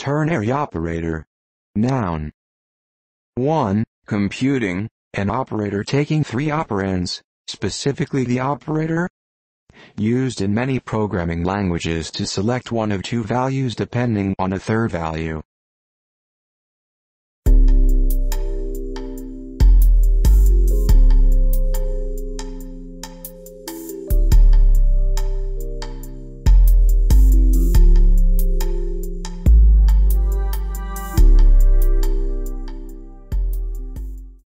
Ternary operator. Noun. 1. Computing, an operator taking three operands, specifically the operator used in many programming languages to select one of two values depending on a third value.